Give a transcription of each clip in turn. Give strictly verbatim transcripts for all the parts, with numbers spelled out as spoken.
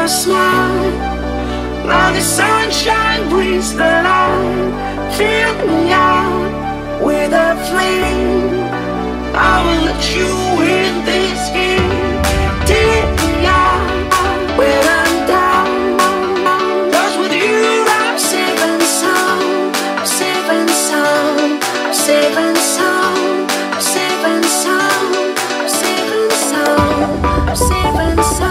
your smile, now the sunshine brings the light. Fill me out with a flame, I will let you in this game. Take me out where I'm down, cause with you I'm safe and sound, I'm safe and sound, I'm safe and sound, I'm safe and sound, I'm safe and sound, I'm safe and sound, I'm safe and sound.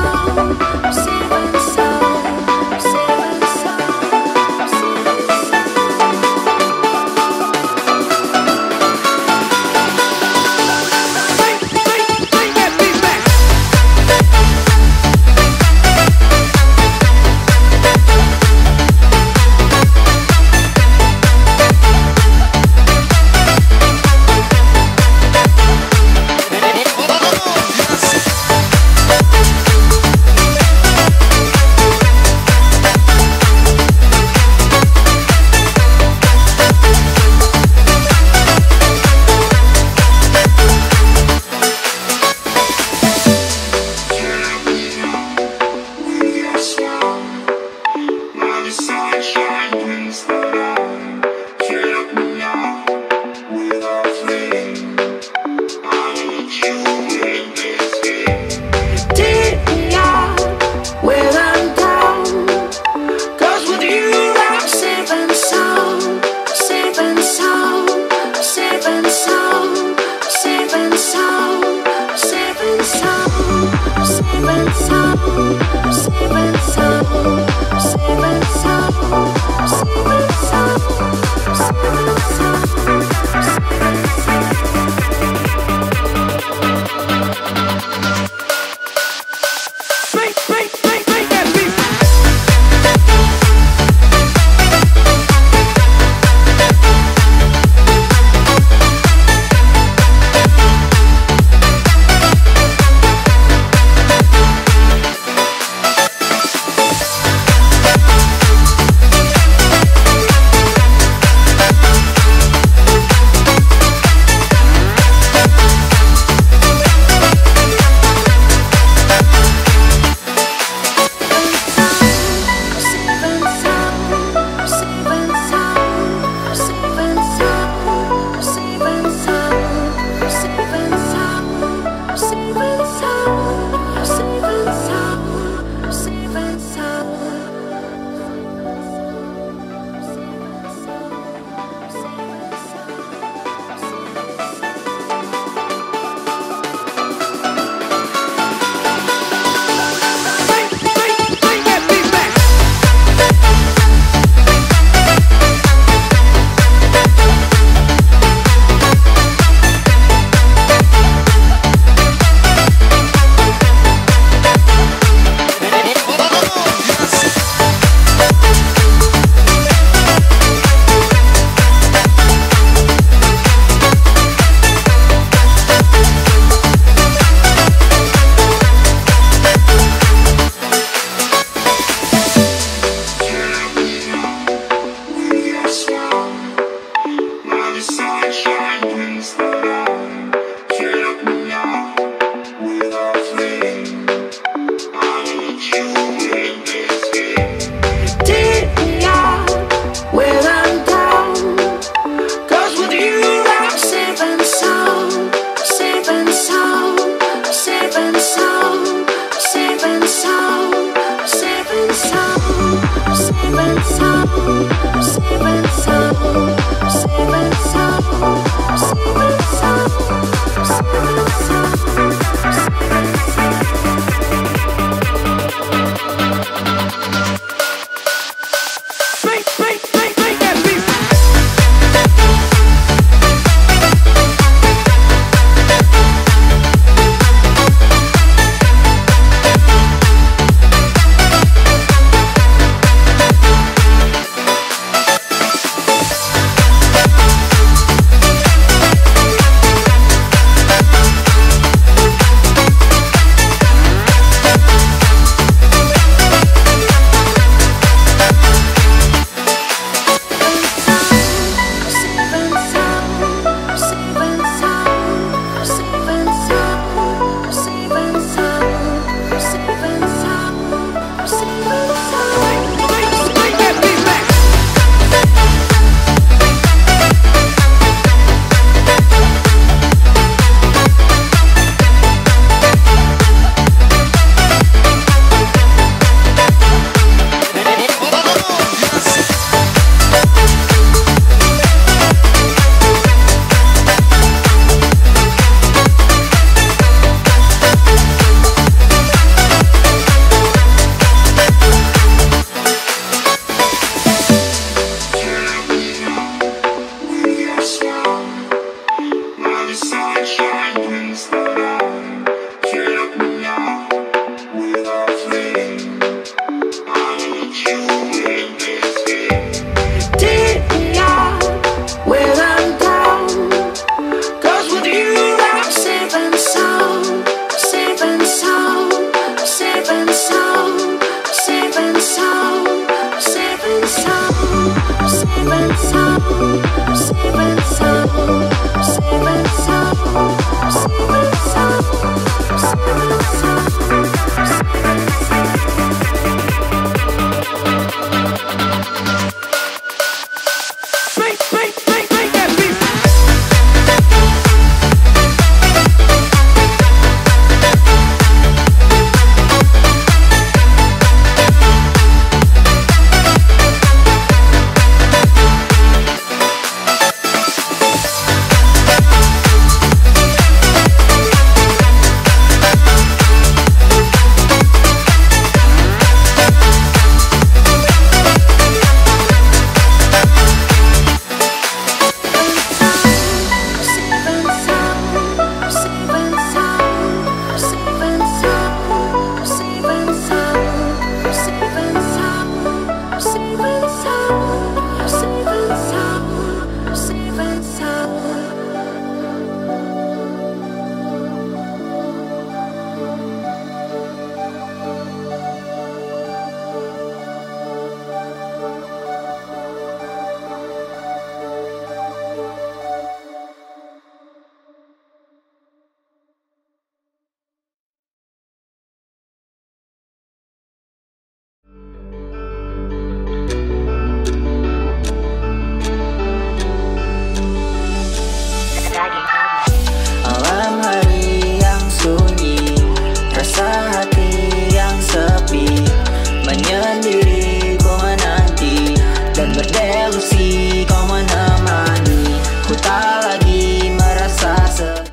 sunshine.